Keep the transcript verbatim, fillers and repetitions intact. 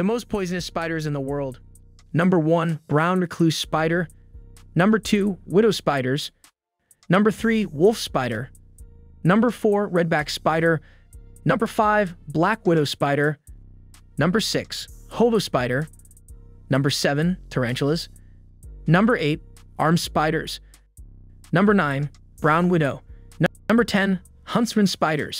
The most poisonous spiders in the world. Number one, brown recluse spider. Number two, widow spiders. Number three, wolf spider. Number four, redback spider. Number five, black widow spider. Number six, hobo spider. Number seven, tarantulas. Number eight, armed spiders. Number nine, brown widow. Number ten, huntsman spiders.